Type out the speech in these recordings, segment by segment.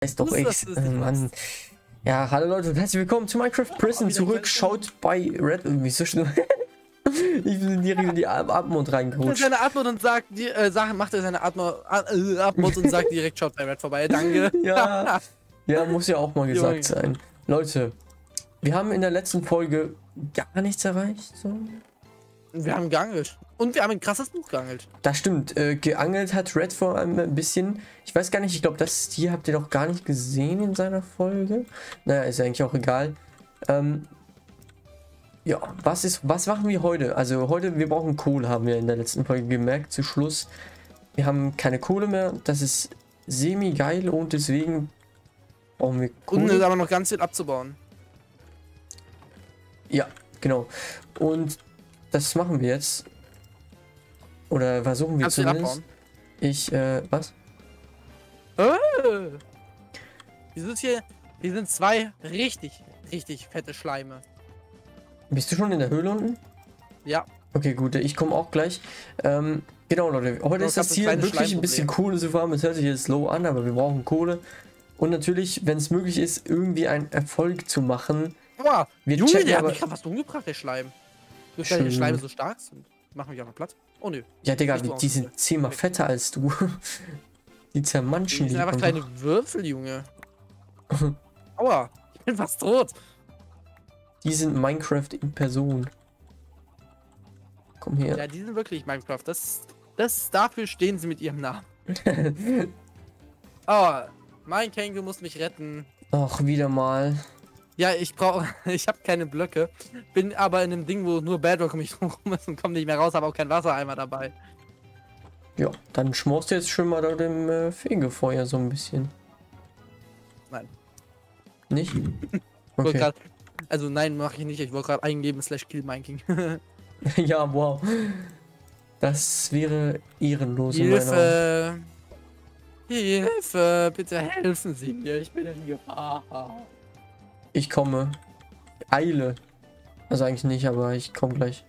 Ist doch echt, Mann. Ja, hallo Leute und herzlich willkommen zu Minecraft Prison zurück. Schaut bei Red irgendwie so schnell. Ich bin direkt in die Atmung reingerutscht. Macht er seine Atmung und sagt direkt, schaut bei Red vorbei. Danke. Ja, ja, muss ja auch mal gesagt sein. Leute, wir haben in der letzten Folge gar nichts erreicht. So. Wir haben geangelt. Und wir haben ein krasses Buch geangelt. Das stimmt. Geangelt hat Red vor allem ein bisschen. Ich weiß gar nicht, ich glaube, das hier habt ihr doch gar nicht gesehen in seiner Folge. Naja, ist eigentlich auch egal. Ja, was machen wir heute? Also heute, wir brauchen Kohle, haben wir in der letzten Folge gemerkt, zu Schluss. Wir haben keine Kohle mehr. Das ist semi-geil und deswegen brauchen wir Kohle. Unten ist aber noch ganz viel abzubauen. Ja, genau. Und das machen wir jetzt. Oder versuchen wir zumindest. Ich, was? Wir sind zwei richtig fette Schleime. Bist du schon in der Höhle unten? Ja. Okay, gut, ich komme auch gleich. Genau, Leute, heute ist das Ziel, wirklich ein bisschen Kohle zu farmen. Es hört sich jetzt low an, aber wir brauchen Kohle. Und natürlich, wenn es möglich ist, irgendwie einen Erfolg zu machen. Boah, Junge, der hat mich gerade fast umgebracht, der Schleim. Durch die Schleime so stark sind. Machen wir auch noch Platz. Oh nö. Ja, Digga, die sind 10-mal fetter als du. Die zermanschen. Die sind einfach kleine Würfel, Junge. Aua, ich bin fast tot. Die sind Minecraft in Person. Komm her. Ja, die sind wirklich Minecraft. Dafür stehen sie mit ihrem Namen. Aua, mein Känguru muss mich retten. Ach, wieder mal. Ja, ich habe keine Blöcke, bin aber in einem Ding, wo nur Bedrock um mich drum rum ist und komme nicht mehr raus, habe auch kein Wassereimer dabei. Ja, dann schmorst du jetzt schon mal da dem Fegefeuer so ein bisschen. Nein. Nicht? Okay. Also nein, mache ich nicht, ich wollte gerade eingeben /kill mineking. Ja, wow. Das wäre ehrenlos. Hilfe! Hilfe! Bitte helfen Sie mir, ich bin in Gefahr. Ich komme. Eile. Also eigentlich nicht, aber ich komme gleich.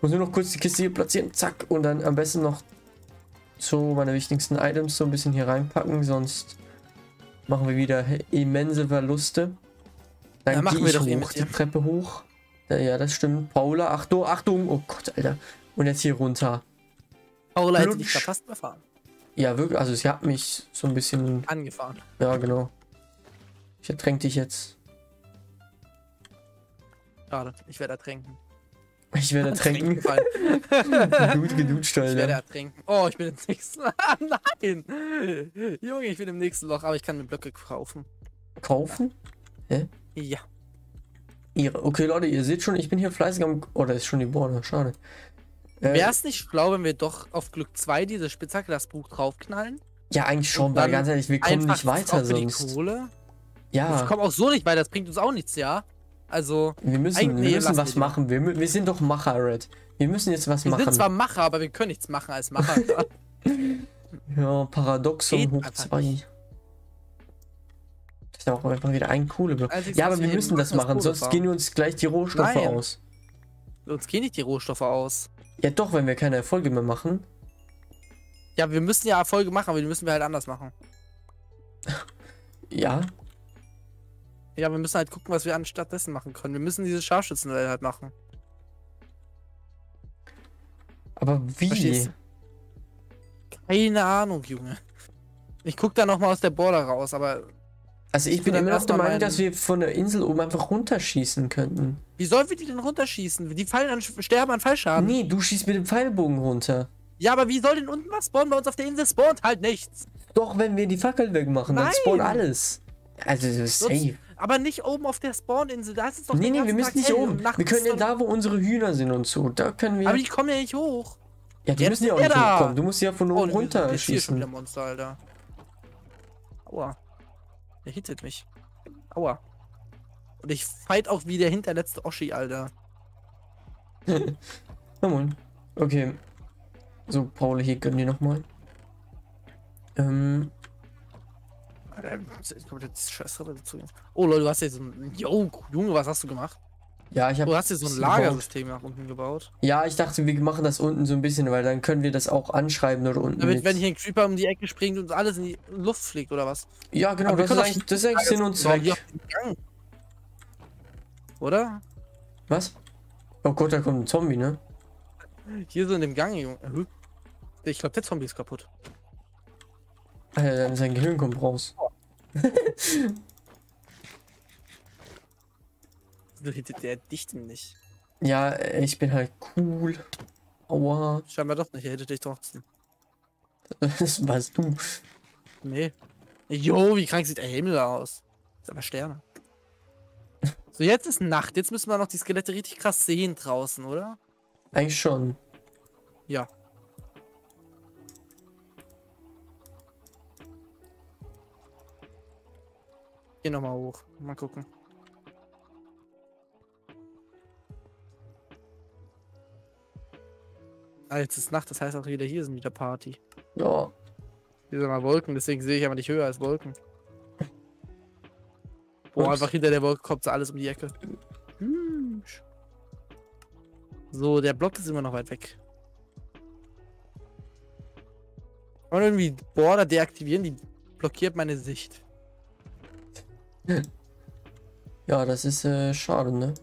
Muss nur noch kurz die Kiste hier platzieren. Zack. Und dann am besten noch so meine wichtigsten Items so ein bisschen hier reinpacken. Sonst machen wir wieder immense Verluste. Dann ja, machen wir doch hoch, die Treppe hoch. Ja, das stimmt. Paula, Achtung, Achtung. Oh Gott, Alter. Und jetzt hier runter. Paula hätte mich da fast überfahren. Ja, wirklich. Also sie hat mich so ein bisschen... angefahren. Ja, genau. Ich ertränke dich jetzt. Schade, ich werde ertränken. Ich werde ertränken. Gedutscht, Alter. Ich werde ertränken. Oh, ich bin im nächsten. Ah, nein! Junge, ich bin im nächsten Loch, aber ich kann mir Blöcke kaufen. Kaufen? Hä? Ja. Okay, Leute, ihr seht schon, ich bin hier fleißig am. Oh, da ist schon die Borne, schade. Wäre es nicht schlau, wenn wir doch auf Glück 2 diese Spitzhacke, das Buch draufknallen? Ja, eigentlich schon, weil ganz ehrlich, wir kommen nicht weiter sonst. Ja. Ich komme auch so nicht weiter, das bringt uns auch nichts, ja? Also... Wir müssen was machen, wir sind doch Macher, Red. Wir müssen jetzt was machen. Wir sind zwar Macher, aber wir können nichts machen als Macher. Ja, Paradoxon geht hoch 2. Das ist auch einfach wieder ein Kohleblock. Also ja, aber wir müssen das machen, sonst gehen uns gleich die Rohstoffe aus. Uns gehen nicht die Rohstoffe aus. Ja doch, wenn wir keine Erfolge mehr machen. Ja, wir müssen ja Erfolge machen, aber die müssen wir halt anders machen. Ja. Ja, wir müssen halt gucken, was wir anstattdessen machen können. Wir müssen diese Scharfschützenwelle halt machen. Aber wie? Verstehst du? Keine Ahnung, Junge. Ich guck da nochmal aus der Border raus, aber... Also ich bin immer noch der Meinung, dass wir von der Insel oben einfach runterschießen könnten. Wie sollen wir die denn runterschießen? Die Pfeile sterben an Fallschaden. Nee, du schießt mit dem Pfeilbogen runter. Ja, aber wie soll denn unten was spawnen? Bei uns auf der Insel spawnt halt nichts. Doch, wenn wir die Fackeln wegmachen, dann spawnt alles. Also das ist safe. Aber nicht oben auf der Spawninsel, da ist es doch nicht. Nee, wir müssen nicht oben. Wir können ja da, wo unsere Hühner sind und so. Da können wir. Aber die kommen ja nicht hoch. Ja, die müssen ja auch nicht hochkommen. Du musst ja von oben runter schießen. Der Monster, Alter. Aua. Der hittet mich. Aua. Und ich fight auch wie der hinterletzte Oschi, Alter. Okay. So, Paul, hier können die nochmal. Oh Leute, was ist jetzt? Yo, Junge, was hast du gemacht? Ja, ich hab du hast hier so ein Lagersystem nach unten gebaut. Ja, ich dachte, wir machen das unten so ein bisschen, weil dann können wir das auch anschreiben dort unten. Damit, wenn hier ein Creeper um die Ecke springt und alles in die Luft fliegt, oder was? Ja, genau, das ist eigentlich Sinn und Zweck. Oder? Was? Oh Gott, da kommt ein Zombie, ne? Hier so in dem Gang, Junge. Ich glaube, der Zombie ist kaputt. Alter, sein Gehirn kommt raus. Du hittet der dich nicht. Ja, ich bin halt cool. Aua. Scheinbar doch nicht, er hittet dich trotzdem. Das weißt du. Nee. Jo, wie krank sieht der Himmel aus. Ist aber Sterne. So, jetzt ist Nacht. Jetzt müssen wir noch die Skelette richtig krass sehen draußen, oder? Eigentlich schon. Ja. Geh nochmal hoch. Mal gucken. Ah, jetzt ist Nacht, das heißt auch wieder hier sind wieder Party. Ja. Hier sind mal Wolken, deswegen sehe ich aber nicht höher als Wolken. Boah, einfach hinter der Wolke kommt so alles um die Ecke. So, der Block ist immer noch weit weg. Und irgendwie Border deaktivieren, die blockiert meine Sicht. Ja, das ist schade, ne?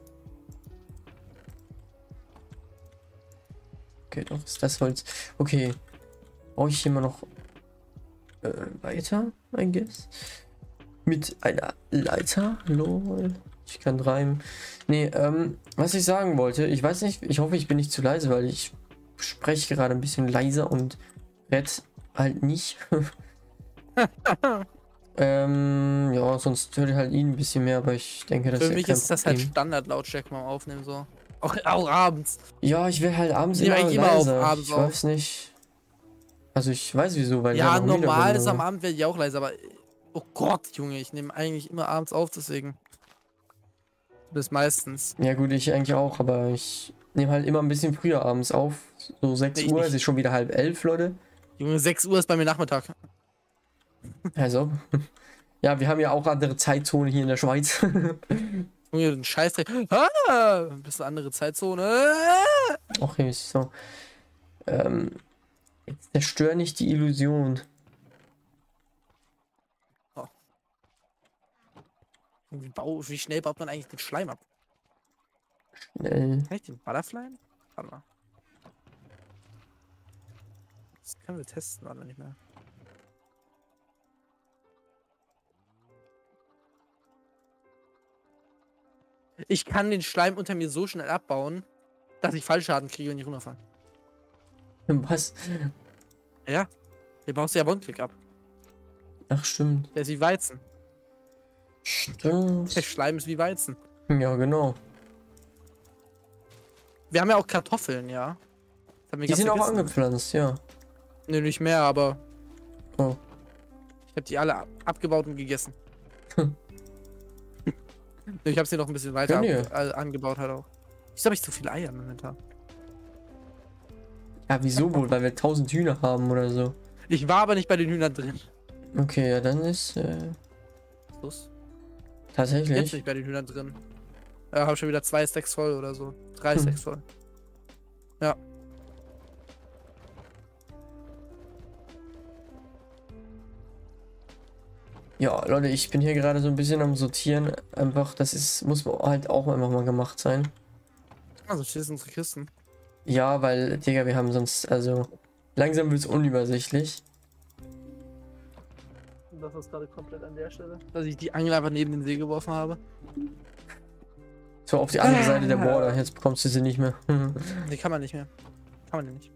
Okay, doch ist das Holz. Okay. Brauche ich immer noch weiter, I guess. Mit einer Leiter? Lol. Ich kann reimen. Nee, was ich sagen wollte, ich weiß nicht, ich hoffe, ich bin nicht zu leise, weil ich spreche gerade ein bisschen leiser und Red halt nicht. Ja, sonst hört ihr halt ihn ein bisschen mehr, aber ich denke, das ist. Für mich ist das halt Standard-Lautstärke beim Aufnehmen so. Auch abends. Ja, ich will halt abends immer auf abends. Ich weiß nicht. Also ich weiß wieso, weil ja normal ist am Abend werde ich auch leise, aber oh Gott, Junge, ich nehme eigentlich immer abends auf, deswegen. Bis meistens. Ja gut, ich eigentlich auch, aber ich nehme halt immer ein bisschen früher abends auf. So 6 Uhr, es ist schon wieder 10:30, Leute. Junge, 6 Uhr ist bei mir Nachmittag. Also. Ja, wir haben ja auch andere Zeitzonen hier in der Schweiz. Junge, ein Scheißdreck. Ah, ein bisschen andere Zeitzone. Okay, so. Zerstör nicht die Illusion. Oh. Wie schnell baut man eigentlich den Schleim ab? Schnell. Kann ich den Butterfly? Warte mal. Das können wir testen, aber nicht mehr. Ich kann den Schleim unter mir so schnell abbauen, dass ich Fallschaden kriege und nicht runterfallen. Was? Ja, hier baust du ja One-Click ab. Ach, stimmt. Der ist wie Weizen. Stimmt. Der Schleim ist wie Weizen. Ja, genau. Wir haben ja auch Kartoffeln, ja. Die sind auch angepflanzt, ja. Nö, nicht mehr, aber... Oh. Ich habe die alle abgebaut und gegessen. Ich habe sie noch ein bisschen weiter angebaut halt auch. Wieso habe ich zu viele Eier im Inventar? Ja, wieso wohl? Weil wir 1000 Hühner haben oder so. Ich war aber nicht bei den Hühnern drin. Okay, ja, dann ist... Los. Tatsächlich? Jetzt nicht bei den Hühnern drin. Ja, habe schon wieder 2 Stacks voll oder so. 3 Stacks voll. Ja. Ja, Leute, ich bin hier gerade so ein bisschen am Sortieren. Einfach, das ist, muss halt auch einfach mal gemacht sein. Also, hier sind unsere Kisten. Ja, weil, Digga, wir haben sonst, also, langsam wird es unübersichtlich. Das ist gerade komplett an der Stelle, dass ich die Angel einfach neben den See geworfen habe. So, auf die andere Seite der Border, jetzt bekommst du sie nicht mehr. Die kann man nicht mehr. Kann man ja nicht.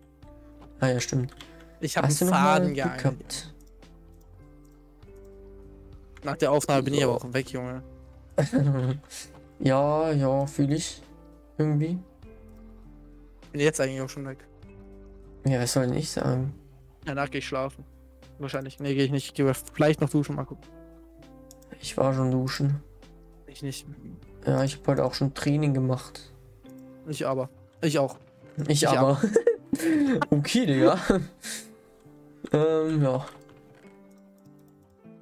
Ah ja, stimmt. Ich habe einen Faden geangelt. Nach der Aufnahme bin ich aber auch weg, Junge. Ja, ja, fühle ich. Irgendwie. Bin jetzt eigentlich auch schon weg. Ja, was soll denn ich sagen? Danach gehe ich schlafen. Wahrscheinlich. Ne, gehe ich nicht. Gehe vielleicht noch duschen, mal gucken. Ich war schon duschen. Ich nicht. Ja, ich habe heute auch schon Training gemacht. Ich aber. Ich auch. Ich aber. Okay, Digga. Ja.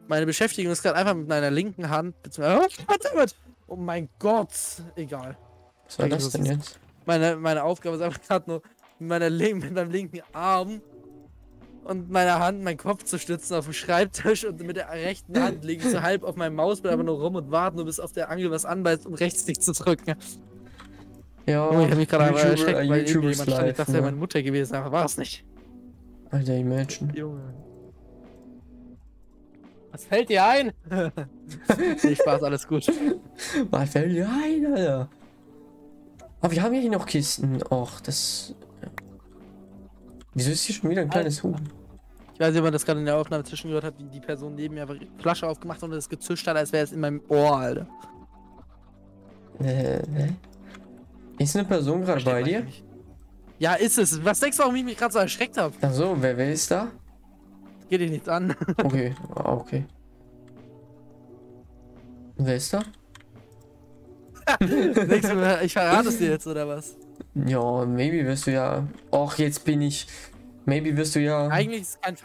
Meine Beschäftigung ist gerade einfach mit meiner linken Hand. Oh mein Gott! Egal. Was war das denn jetzt? Meine Aufgabe ist einfach gerade nur mit meinem linken Arm und meiner Hand meinen Kopf zu stützen auf dem Schreibtisch und mit der rechten Hand liege ich so halb auf meinem Mausbett aber nur rum und warten, nur bis auf der Angel was anbeißt, um rechtsklick zu drücken. Ja, ich hab mich gerade erschreckt, weil jemand stand. Ich dachte, ja, meine Mutter gewesen, aber war es nicht. Alter, imagine. Junge. Was fällt dir ein? Nee, Spaß, alles gut. Was fällt dir ein, Alter? Aber wir haben ja hier noch Kisten. Och, das... Wieso ist hier schon wieder ein kleines Huhn? Ich weiß nicht, ob man das gerade in der Aufnahme zwischengehört hat, wie die Person neben mir einfach die Flasche aufgemacht und es gezischt hat, als wäre es in meinem Ohr, Alter. Ne? Ist eine Person gerade bei dir? Nicht. Ja, ist es. Was denkst du, warum ich mich gerade so erschreckt habe? Ach so, wer ist da? Geht dir nichts an. Okay, okay. Wer ist da? Ich verrate es dir jetzt, oder was? Ja, maybe wirst du ja... Och, jetzt bin ich... Maybe wirst du ja... Eigentlich ist es kein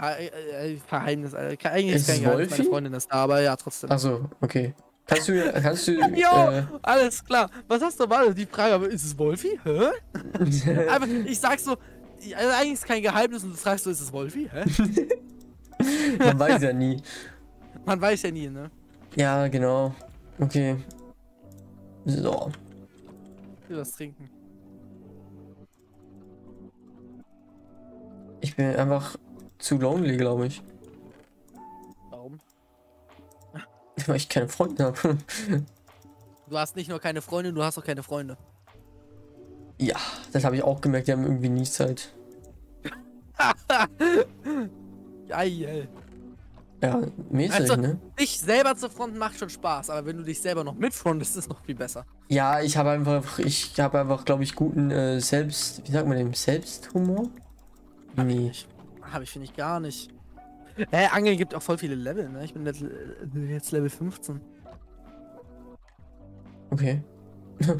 Verheimnis, Alter. Eigentlich ist kein Geheimnis, meine Freundin ist da, aber ja, trotzdem. Also, okay. Kannst du... Jo, alles klar. Was hast du mal? Die Frage, aber ist es Wolfi? Hä? Einfach, ich sag so... Also eigentlich ist es kein Geheimnis und du fragst so, ist es Wolfi? Hä? Man weiß ja nie. Man weiß ja nie, ne? Ja, genau. Okay. So. Ich will was trinken. Ich bin einfach zu lonely, glaube ich. Warum? Weil ich keine Freunde habe. Du hast nicht nur keine Freunde, du hast auch keine Freunde. Ja, das habe ich auch gemerkt, die haben irgendwie nie Zeit. Geil. Ja, mäßig, also, ne? Dich selber zu fronten macht schon Spaß, aber wenn du dich selber noch mitfrontest, ist es noch viel besser. Ja, ich habe einfach, glaube ich, guten wie sagt man dem, Selbsthumor? Nee. Hab ich finde ich gar nicht. Angeln gibt auch voll viele Level, ne? Ich bin jetzt Level 15. Okay. Ja.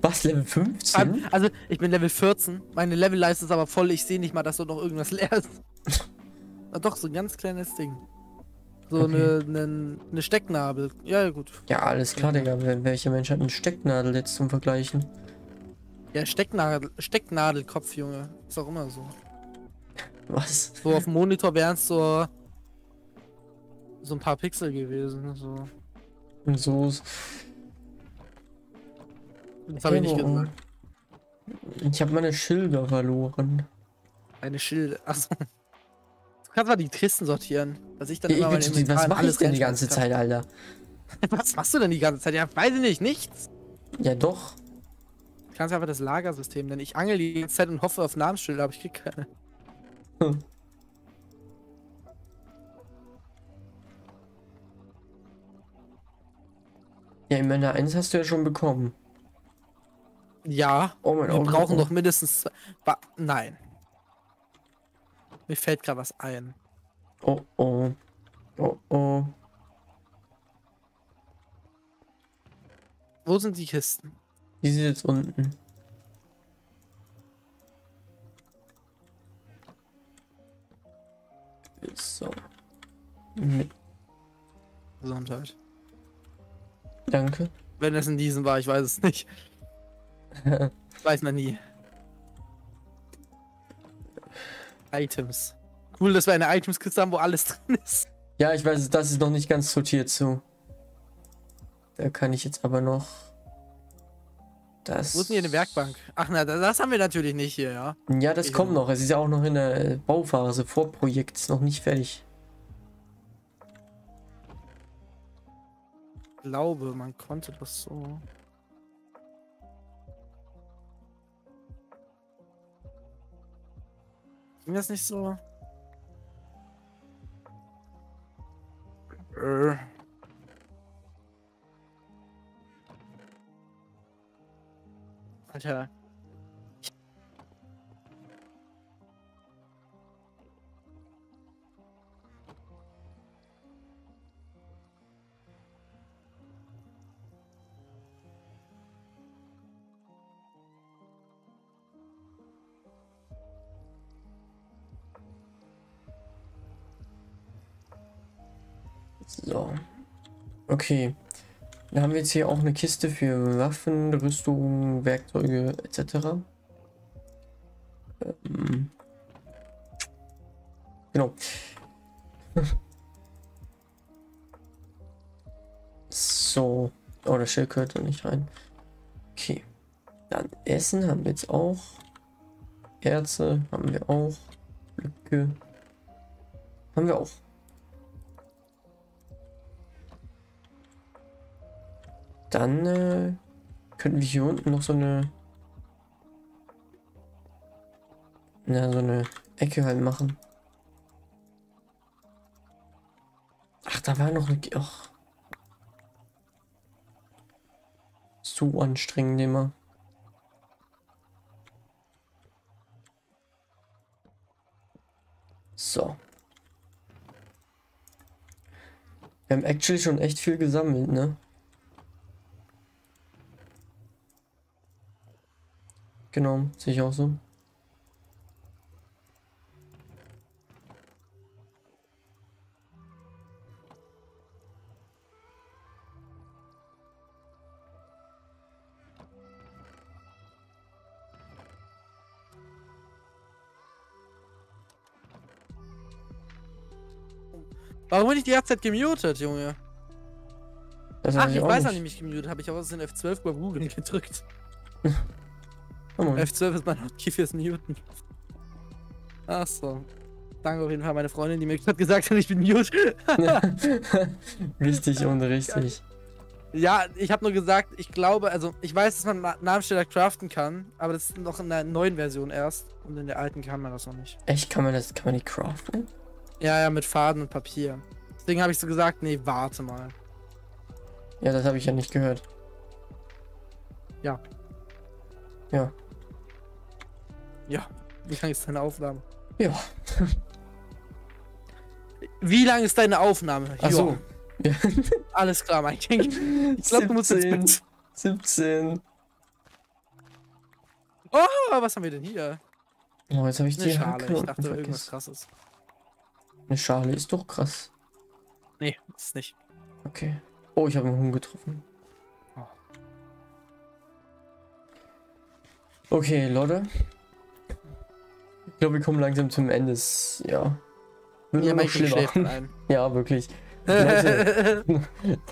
Was, Level 15? Also, ich bin Level 14. Meine Levelleiste ist aber voll, ich sehe nicht mal, dass du noch irgendwas leer ist. Ah, doch, so ein ganz kleines Ding. So eine Stecknadel. Ja, gut. Ja, alles klar, Digga. Welcher Mensch hat eine Stecknadel jetzt zum Vergleichen? Ja, Stecknadelkopf, Junge. Ist auch immer so. Was? So auf dem Monitor wären es so ein paar Pixel gewesen. So. Und so ist... Das habe ich nicht gesagt. Ich habe meine Schilder verloren. Eine Schilder? Achso. Du kannst mal die Kisten sortieren, dass ich dann immer meine Inventar... Was mach ich denn die ganze Zeit, Alter? Was machst du denn die ganze Zeit? Ja, weiß ich nicht, nichts. Ja, doch. Du kannst einfach das Lagersystem nennen. Ich angel die ganze Zeit und hoffe auf Namensschilder, aber ich krieg keine. Hm. Ja, in meiner 1 hast du ja schon bekommen. Ja, oh mein, wir brauchen doch mindestens... Nein. Mir fällt gerade was ein. Oh oh. Oh oh. Wo sind die Kisten? Die sind jetzt unten. So. Gesundheit. Danke. Wenn es in diesen war, ich weiß es nicht. Weiß man nie. Items. Cool, dass wir eine Items-Kiste haben, wo alles drin ist. Ja, ich weiß, das ist noch nicht ganz sortiert so. Da kann ich jetzt aber noch... Das... Wo ist denn hier eine Werkbank? Ach na, das haben wir natürlich nicht hier, ja. Ja, das kommt noch. Es ist ja auch noch in der Bauphase, Vorprojekt, ist noch nicht fertig. Ich glaube, man konnte das so... Ging das nicht so? Alter. So. Okay. Dann haben wir jetzt hier auch eine Kiste für Waffen, Rüstung, Werkzeuge etc. Genau. So. Oh, das Schild gehört da nicht rein. Okay. Dann Essen haben wir jetzt auch. Erze haben wir auch. Blöcke haben wir auch. Dann könnten wir hier unten noch so eine... Na, so eine Ecke halt machen. Ach, da war noch eine... Ach. So anstrengend immer. So. Wir haben actually schon echt viel gesammelt, ne? Genau, sehe ich auch so. Warum bin ich die ganze Zeit gemutet, Junge? Ach, ich weiß nicht, mich gemutet habe. Ich habe aus also den F12 bei Google gedrückt. F12 ist mein Hotkey fürs Newton. Ach so. Danke auf jeden Fall meine Freundin, die mir gerade gesagt hat, ich bin mute. Richtig und richtig. Ja, ich habe nur gesagt, ich glaube, also ich weiß, dass man Namensschilder craften kann, aber das ist noch in der neuen Version erst und in der alten kann man das noch nicht. Echt? Kann man die craften? Ja, ja, mit Faden und Papier. Deswegen habe ich so gesagt, nee, warte mal. Ja, das habe ich ja nicht gehört. Ja. Ja. Ja, wie lang ist deine Aufnahme? Ja. Wie lang ist deine Aufnahme? Ach so. Ja. Alles klar, mein King. Ich glaube, du musst ins Bett. 17. Oh, was haben wir denn hier? Oh, jetzt habe ich die Schale. Ich dachte, irgendwas Krasses. Eine Schale ist doch krass. Nee, ist nicht. Okay. Oh, ich habe einen Huhn getroffen. Okay, Leute. Ich glaube, wir kommen langsam zum Ende. Ja. Wird ja, noch schlimmer. Ja, wirklich. Leute,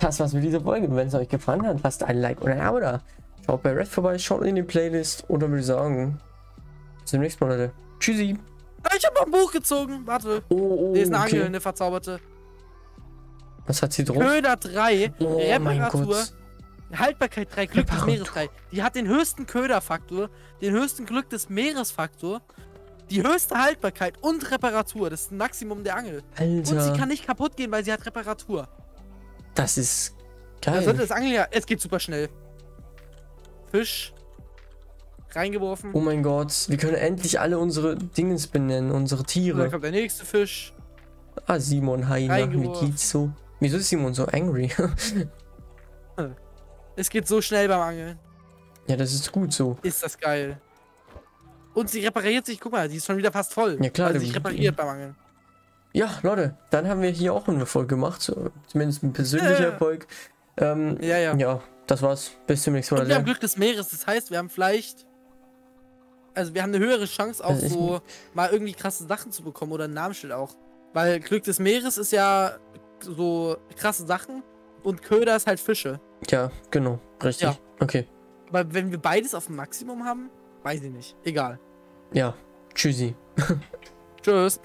das war's mit dieser Folge. Wenn es euch gefallen hat, lasst ein Like oder ein Abo da. Schaut bei Red vorbei, schaut in die Playlist und dann würde ich sagen, bis zum nächsten Mal, Leute. Tschüssi. Ich habe ein Buch gezogen. Warte. Oh, hier ist eine Angel, eine verzauberte. Was hat sie drauf? Köder 3, oh, Reparatur. Haltbarkeit 3, Glück des Meeres 3. Die hat den höchsten Köderfaktor, den höchsten Glück des Meeresfaktor, die höchste Haltbarkeit und Reparatur. Das ist ein Maximum der Angel. Alter. Und sie kann nicht kaputt gehen, weil sie hat Reparatur. Das ist geil. Da sollte das Angeln ja... Es geht super schnell. Fisch. Reingeworfen. Oh mein Gott. Wir können endlich alle unsere Dingens benennen, unsere Tiere. Und dann kommt der nächste Fisch. Ah, Simon, hi. Wie geht's so? Wieso ist Simon so angry? Es geht so schnell beim Angeln. Ja, das ist gut so. Ist das geil. Und sie repariert sich, guck mal, sie ist schon wieder fast voll. Ja klar. Weil sie sich repariert beim Angeln. Ja, Leute, dann haben wir hier auch einen Erfolg gemacht. So, zumindest ein persönlicher Erfolg. Ja, das war's. Bis zum nächsten Mal. Und wir haben Glück des Meeres, das heißt, wir haben vielleicht... Also wir haben eine höhere Chance auch so mal irgendwie krasse Sachen zu bekommen oder ein Namensschild auch. Weil Glück des Meeres ist ja so krasse Sachen und Köder ist halt Fische. Ja, genau. Richtig. Ja. Okay. Aber wenn wir beides auf dem Maximum haben, weiß ich nicht. Egal. Ja. Tschüssi. Tschüss.